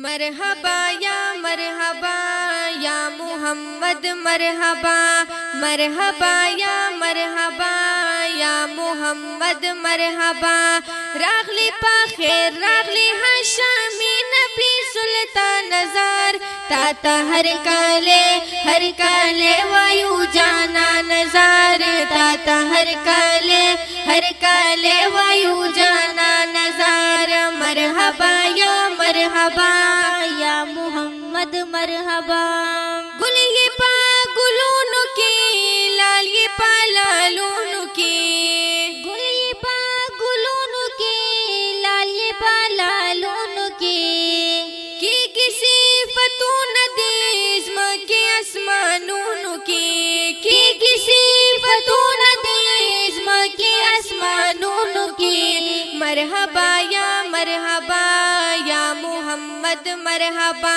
मरहबा या मरहबा या मुहम्मद मरहबा, मरहबा या मरहबा या मुहम्मद मरहबा। रागली पाखेर रागली हाशमी नबी सुल्तान नजार, ताता हर काले वायु जाना नजार, ताता हर काले वायु जाना नजार। मरहबा या मरहबा या मुहम्मद मरहबा। गुल ये पा गुलों के लाल ये पा लालों के, गुल ये पा गुलों के लाल ये पा लालों के किसी फतू न देश के आसमानों के, किसी फतू न देश के आसमानों के। मरहबा या मरहबा मुहम्मद मरहबा।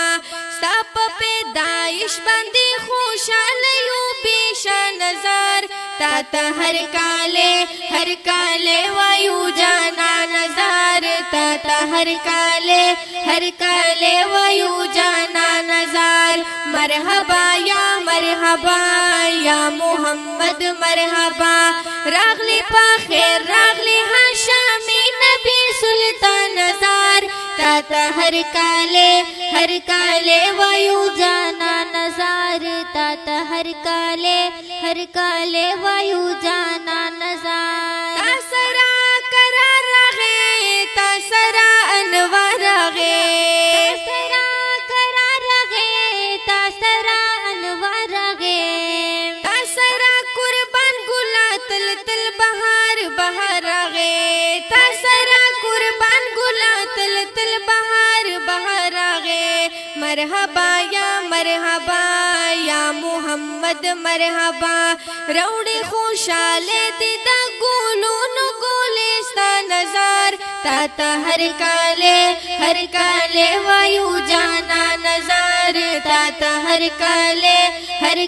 साप पैदाइश बंदी खुशालयू पेशा नजार, ताता हर काले वायु जाना नजार, ताता हर काले वायु जाना नजार। मरहबा या मुहम्मद मरहबा। रागली पाखेर रागली हाशमी नबी सुल्तान नजार, ताता हर काले वायु जाना नजार, ताता हर काले वायु जाना नजार। तासरा करार गे तासरा अनवार गे, तासरा करार गे तासरा अनवार गे, तासरा कुर्बान गुला तल तल बहार बहार गे, तासरा कुर्बान गुला तल तल बहार बहार गे। मरहबा या मुहम्मद मरहबा। रौड़े खुशाले दिदा गोलून गोलिस्ता नजार, ताता हर काले वायु जाना नजार, ताता हर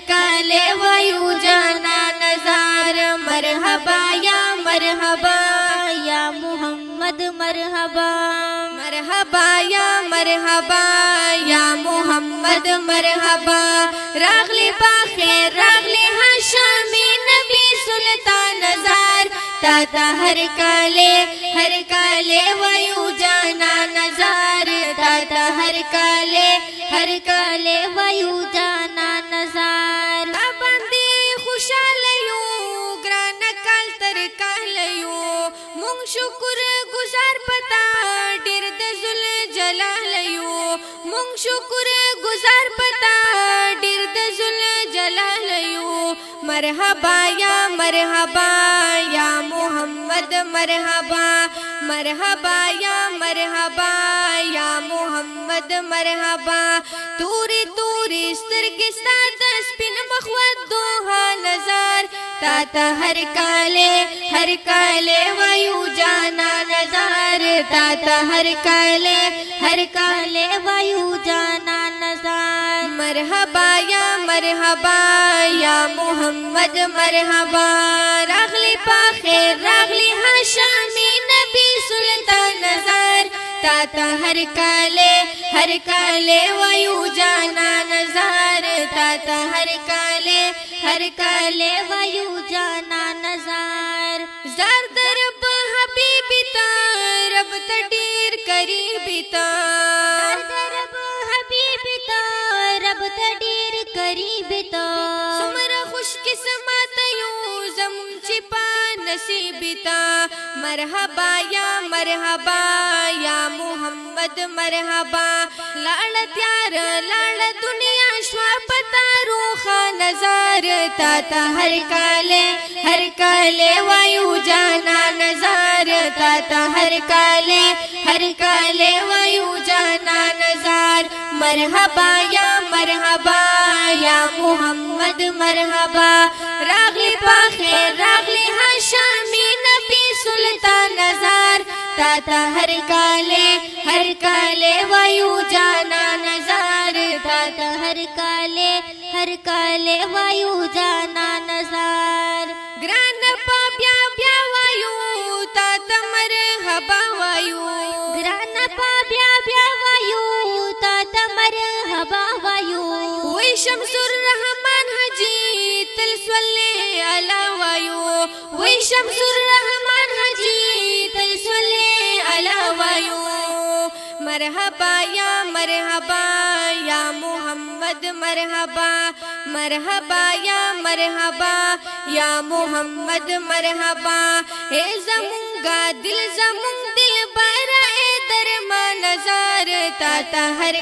काले वायु जाना नजार। मरहबा या मुहम्मद मरहबा। मरहबा या मुहम्मद मरहबा। रागली पाखेर रागली हाशमी नबी सुल्तान नजार, ताता हर काले वायु जाना नजार, ताता हर काले वायु जाना नजार। बंदी खुशाल यू ग्रान काल तर काल यू, मुंग शुक्र गुजार पता मुंग शुक्र गुजार पता डिर्द जुल जलालयू। मरहबा या मुहम्मद मरहबा। मरहबा या मुहम्मद मरहबा। तूरी तूरी सिरगिस्ता दस्पिन मखवत दोहा नजार, ताता हर काले वायु जाना नजार, ताता हर काले वायु जाना नजार। मरहबा या मुहम्मद मरहबा। रागली पाखेर रागली हाशमी नबी सुल्तान नजार, ताता हर काले वायु जाना नजार, ताता हर काले वायु जाना नजार। जर्द रब हबीबी ता रब तडीर करीबी ता, जर्द रब हबीबी ता रब तडीर करीबी ता, सुमर खुश किस्मत यू जमुन छिपा नसीबी ता। मरहबा या मुहम्मद मरहबा। लाड़ त्यार लाड़ दुनिया श्वा पता रोखा नजार, ताता हर काले वायु जाना नजार, ताता हर काले वायु जाना नजार। मरहबा या मुहम्मद मरहबा। रागली हाशमी नबी सुल्तान नजार, ताता हर काले वायु जाना नजार, ताता हर काले वायु जाना नजार। ग्रान पा ब्या वायु ताता मरहबा वायु, ग्रान पा ब्या वायु बाबायू वही शमसुर रहमान हजी तल सल्ले अला वायू वही शमसुर रहमान हजी तल सल्ले अला वायू। मरहबा या मुहम्मद मरहबा या मुहम्मद मरहबा। ए जमुंगा दिल बारा ए दरमा नजार ताता हर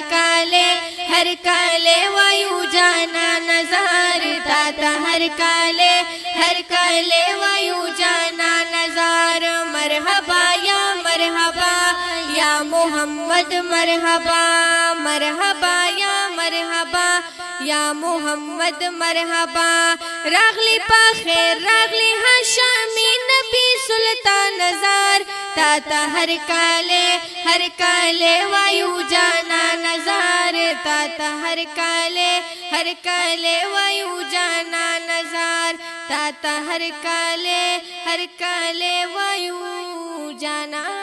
काले वायु जाना नजार ताता हर काले वायु जाना नजार। मरहबा या मुहम्मद मरहबा। रागली पाखेर रागली हाशमी नबी सुल्तान नजार ताता हर काले वायु जाना नजार ताता हर काले वायु जाना नजार ताता हर काले वायु जाना।